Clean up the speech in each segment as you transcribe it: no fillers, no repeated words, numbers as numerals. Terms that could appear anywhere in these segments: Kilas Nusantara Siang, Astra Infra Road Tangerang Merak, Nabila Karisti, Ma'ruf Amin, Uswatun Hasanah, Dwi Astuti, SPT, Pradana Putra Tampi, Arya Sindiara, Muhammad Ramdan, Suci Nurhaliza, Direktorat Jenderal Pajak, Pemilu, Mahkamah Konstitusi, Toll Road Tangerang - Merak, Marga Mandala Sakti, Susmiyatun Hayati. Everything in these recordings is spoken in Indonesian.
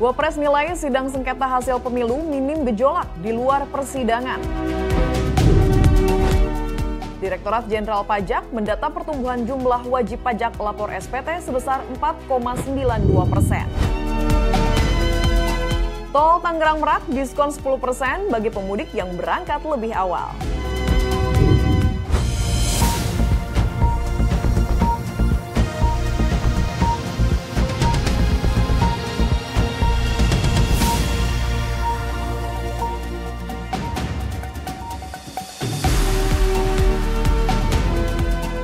Wapres nilai sidang sengketa hasil pemilu minim gejolak di luar persidangan. Direktorat Jenderal Pajak mendata pertumbuhan jumlah wajib pajak pelapor SPT sebesar 4,92%. Tol Tangerang Merak diskon 10% bagi pemudik yang berangkat lebih awal.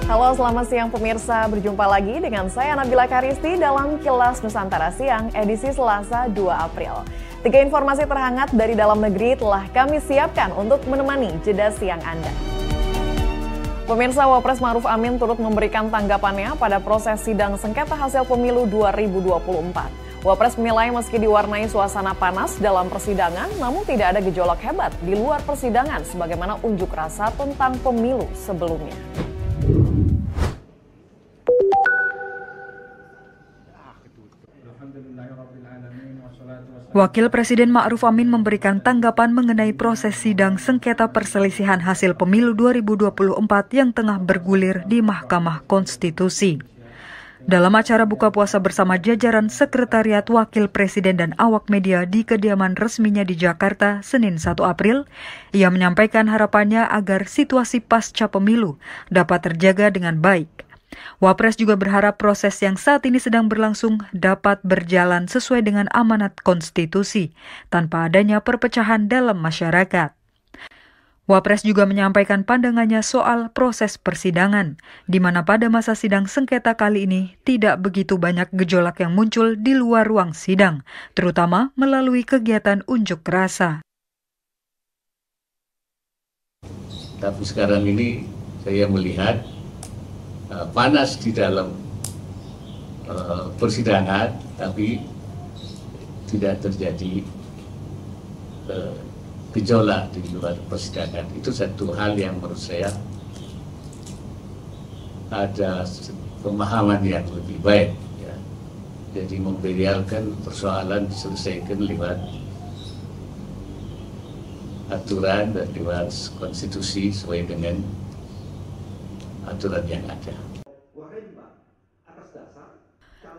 Halo, selamat siang pemirsa. Berjumpa lagi dengan saya Nabila Karisti dalam Kilas Nusantara Siang edisi Selasa 2 April. Tiga informasi terhangat dari dalam negeri telah kami siapkan untuk menemani jeda siang Anda. Pemirsa, Wapres Ma'ruf Amin turut memberikan tanggapannya pada proses sidang sengketa hasil pemilu 2024. Wapres menilai meski diwarnai suasana panas dalam persidangan, namun tidak ada gejolak hebat di luar persidangan sebagaimana unjuk rasa tentang pemilu sebelumnya. Wakil Presiden Ma'ruf Amin memberikan tanggapan mengenai proses sidang sengketa perselisihan hasil pemilu 2024 yang tengah bergulir di Mahkamah Konstitusi. Dalam acara buka puasa bersama jajaran Sekretariat Wakil Presiden dan awak media di kediaman resminya di Jakarta, Senin 1 April, ia menyampaikan harapannya agar situasi pasca pemilu dapat terjaga dengan baik. Wapres juga berharap proses yang saat ini sedang berlangsung dapat berjalan sesuai dengan amanat konstitusi, tanpa adanya perpecahan dalam masyarakat. Wapres juga menyampaikan pandangannya soal proses persidangan, di mana pada masa sidang sengketa kali ini tidak begitu banyak gejolak yang muncul di luar ruang sidang, terutama melalui kegiatan unjuk rasa. Tapi sekarang ini saya melihat panas di dalam persidangan, tapi tidak terjadi gejolak di luar persidangan. Itu satu hal yang menurut saya ada pemahaman yang lebih baik, ya. Jadi membiarkan persoalan diselesaikan lewat aturan dan lewat konstitusi sesuai dengan aturan yang ada.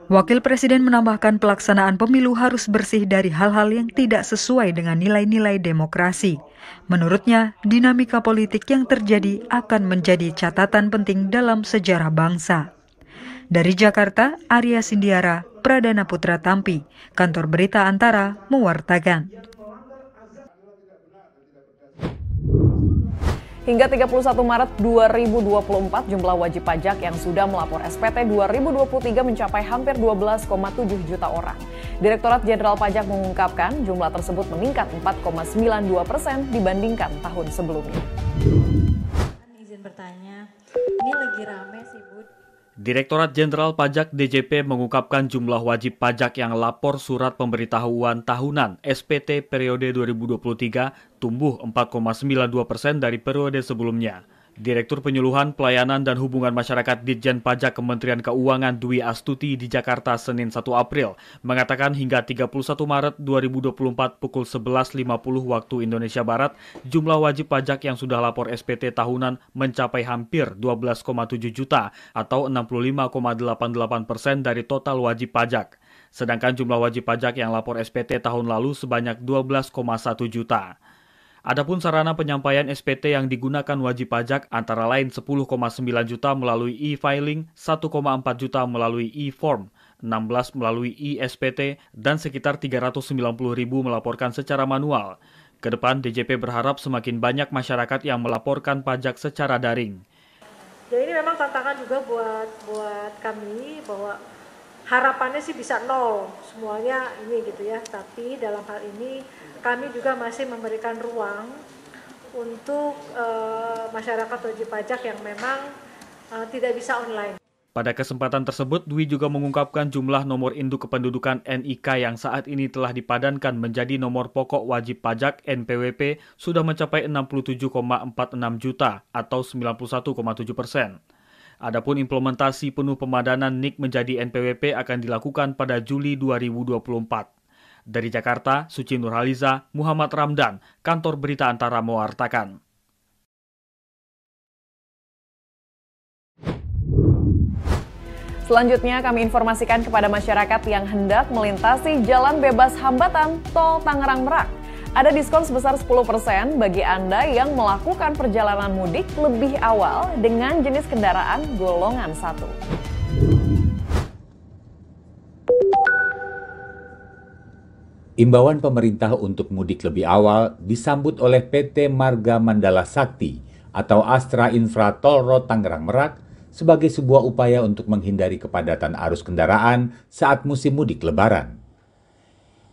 Wakil Presiden menambahkan pelaksanaan pemilu harus bersih dari hal-hal yang tidak sesuai dengan nilai-nilai demokrasi. Menurutnya, dinamika politik yang terjadi akan menjadi catatan penting dalam sejarah bangsa. Dari Jakarta, Arya Sindiara, Pradana Putra Tampi, Kantor Berita Antara, mewartakan. Hingga 31 Maret 2024, jumlah wajib pajak yang sudah melapor SPT 2023 mencapai hampir 12,7 juta orang. Direktorat Jenderal Pajak mengungkapkan jumlah tersebut meningkat 4,92% dibandingkan tahun sebelumnya. Izin bertanya, ini lagi rame sih, Bu. Direktorat Jenderal Pajak DJP mengungkapkan jumlah wajib pajak yang lapor surat pemberitahuan tahunan SPT periode 2023 tumbuh 4,92% dari periode sebelumnya. Direktur Penyuluhan Pelayanan dan Hubungan Masyarakat Ditjen Pajak Kementerian Keuangan Dwi Astuti di Jakarta Senin 1 April mengatakan hingga 31 Maret 2024 pukul 11.50 waktu Indonesia Barat, jumlah wajib pajak yang sudah lapor SPT tahunan mencapai hampir 12,7 juta atau 65,88% dari total wajib pajak. Sedangkan jumlah wajib pajak yang lapor SPT tahun lalu sebanyak 12,1 juta. Adapun sarana penyampaian SPT yang digunakan wajib pajak antara lain 10,9 juta melalui e-filing, 1,4 juta melalui e-form, 16 melalui e-SPT, dan sekitar 390.000 melaporkan secara manual. Kedepan DJP berharap semakin banyak masyarakat yang melaporkan pajak secara daring. Jadi ini memang tantangan juga buat kami bahwa harapannya sih bisa nol semuanya ini gitu ya, tapi dalam hal ini kami juga masih memberikan ruang untuk masyarakat wajib pajak yang memang tidak bisa online. Pada kesempatan tersebut, Dwi juga mengungkapkan jumlah nomor induk kependudukan NIK yang saat ini telah dipadankan menjadi nomor pokok wajib pajak NPWP sudah mencapai 67,46 juta atau 91,7%. Adapun implementasi penuh pemadanan NIK menjadi NPWP akan dilakukan pada Juli 2024. Dari Jakarta, Suci Nurhaliza, Muhammad Ramdan, Kantor Berita Antara mewartakan. Selanjutnya kami informasikan kepada masyarakat yang hendak melintasi jalan bebas hambatan Tol Tangerang Merak. Ada diskon sebesar 10% bagi Anda yang melakukan perjalanan mudik lebih awal dengan jenis kendaraan golongan 1. Imbauan pemerintah untuk mudik lebih awal disambut oleh PT Marga Mandala Sakti atau Astra Infra Road Tangerang Merak sebagai sebuah upaya untuk menghindari kepadatan arus kendaraan saat musim mudik lebaran.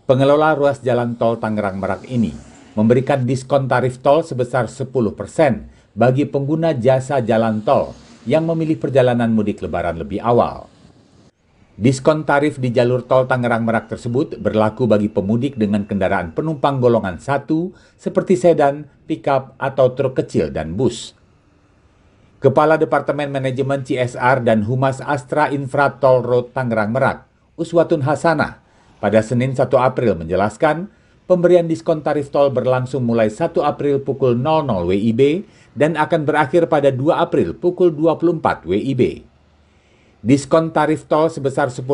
Pengelola ruas jalan tol Tangerang Merak ini memberikan diskon tarif tol sebesar 10% bagi pengguna jasa jalan tol yang memilih perjalanan mudik lebaran lebih awal. Diskon tarif di jalur tol Tangerang Merak tersebut berlaku bagi pemudik dengan kendaraan penumpang golongan 1 seperti sedan, pickup, atau truk kecil dan bus. Kepala Departemen Manajemen CSR dan Humas Astra Infra Toll Road Tangerang Merak, Uswatun Hasanah, pada Senin 1 April menjelaskan, pemberian diskon tarif tol berlangsung mulai 1 April pukul 00 WIB dan akan berakhir pada 2 April pukul 24 WIB. Diskon tarif tol sebesar 10%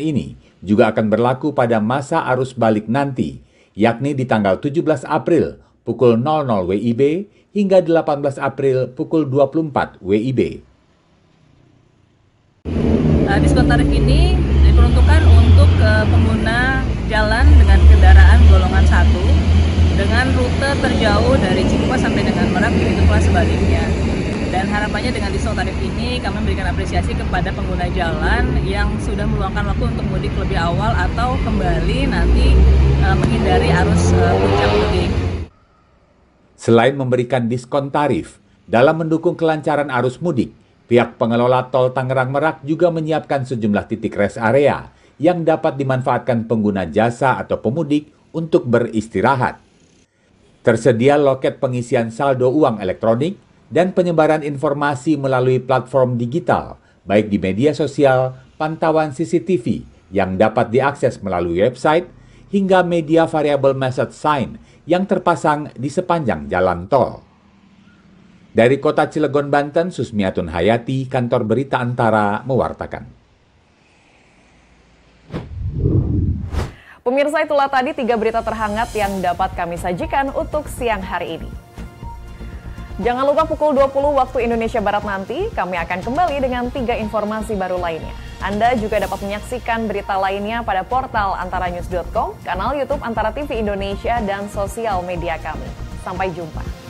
ini juga akan berlaku pada masa arus balik nanti, yakni di tanggal 17 April pukul 00 WIB hingga 18 April pukul 24 WIB. Diskon tarif ini diperuntukkan untuk pengguna jalan dengan kendaraan golongan 1 dengan rute terjauh dari Cikupa sampai dengan Merak, begitu pula sebaliknya. Dan harapannya dengan diskon tarif ini kami memberikan apresiasi kepada pengguna jalan yang sudah meluangkan waktu untuk mudik lebih awal atau kembali nanti menghindari arus puncak mudik. Selain memberikan diskon tarif, dalam mendukung kelancaran arus mudik, pihak pengelola Tol Tangerang Merak juga menyiapkan sejumlah titik rest area yang dapat dimanfaatkan pengguna jasa atau pemudik untuk beristirahat. Tersedia loket pengisian saldo uang elektronik dan penyebaran informasi melalui platform digital, baik di media sosial, pantauan CCTV yang dapat diakses melalui website, hingga media variable message sign yang terpasang di sepanjang jalan tol. Dari kota Cilegon, Banten, Susmiyatun Hayati, Kantor Berita Antara, mewartakan. Pemirsa, itulah tadi 3 berita terhangat yang dapat kami sajikan untuk siang hari ini. Jangan lupa pukul 20 waktu Indonesia Barat nanti, kami akan kembali dengan 3 informasi baru lainnya. Anda juga dapat menyaksikan berita lainnya pada portal antaranews.com, kanal YouTube Antara TV Indonesia, dan sosial media kami. Sampai jumpa.